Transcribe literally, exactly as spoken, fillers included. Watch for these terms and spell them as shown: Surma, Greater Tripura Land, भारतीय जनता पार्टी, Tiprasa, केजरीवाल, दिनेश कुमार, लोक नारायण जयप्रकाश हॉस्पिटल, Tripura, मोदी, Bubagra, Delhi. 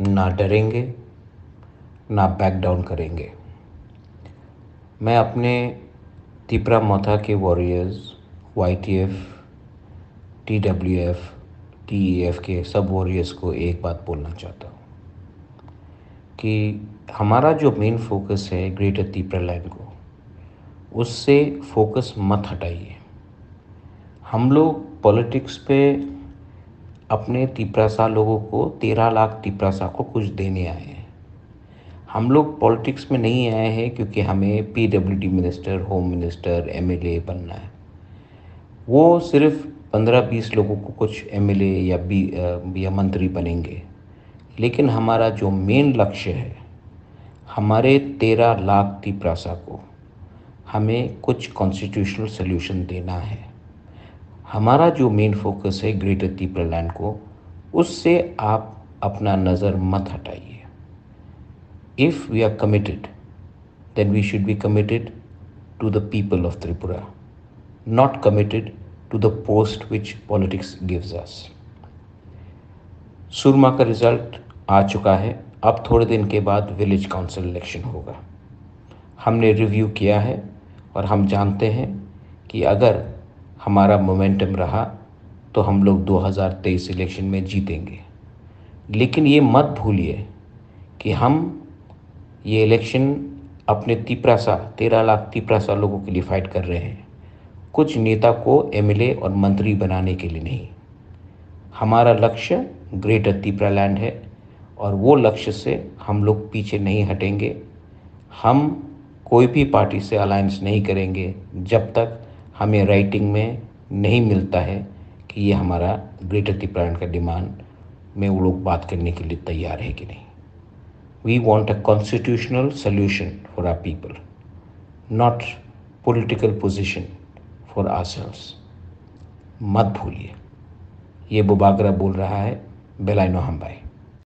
ना डरेंगे ना back down करेंगे। मैं अपने त्रिपुरा माथा के warriors Y T F, T W F, T E F के सब वॉरियर्स को एक बात बोलना चाहता हूँ कि हमारा जो मेन फोकस है ग्रेटर त्रिपुरा लैंड को, उससे फोकस मत हटाइए। हम लोग पॉलिटिक्स पे अपने तिपरासा लोगों को, तेरह लाख तिपरासा को कुछ देने आए हैं। हम लोग पॉलिटिक्स में नहीं आए हैं क्योंकि हमें P W D minister, home minister, M L A बनना है। वो सिर्फ पंद्रह बीस लोगों को कुछ एम एल ए या बी या मंत्री बनेंगे, लेकिन हमारा जो मेन लक्ष्य है, हमारे तेरह लाख तिपरासा को हमें कुछ कॉन्स्टिट्यूशनल सोल्यूशन देना है। हमारा जो मेन फोकस है ग्रेटर त्रिपुरा लैंड को, उससे आप अपना नज़र मत हटाइए। If we are committed then we should be committed to the people of Tripura, not committed to the post which politics gives us. Surma का रिजल्ट आ चुका है, अब थोड़े दिन के बाद विलेज काउंसिल इलेक्शन होगा। हमने रिव्यू किया है और हम जानते हैं कि अगर हमारा मोमेंटम रहा तो हम लोग दो हज़ार तेईस इलेक्शन में जीतेंगे। लेकिन ये मत भूलिए कि हम ये इलेक्शन अपने तिपरासा, तेरह लाख तिपरासा लोगों के लिए फाइट कर रहे हैं, कुछ नेता को एम एल ए और मंत्री बनाने के लिए नहीं। हमारा लक्ष्य ग्रेटर त्रिपुरा लैंड है और वो लक्ष्य से हम लोग पीछे नहीं हटेंगे। हम कोई भी पार्टी से अलायंस नहीं करेंगे जब तक हमें राइटिंग में नहीं मिलता है कि ये हमारा ग्रेटर त्रिपुरा लैंड का डिमांड में वो लोग बात करने के लिए तैयार है कि नहीं। We want a constitutional solution for our people, not political position for ourselves. मत भूलिए। ये बुबागरा बोल रहा है, बेलाइनो हम भाई।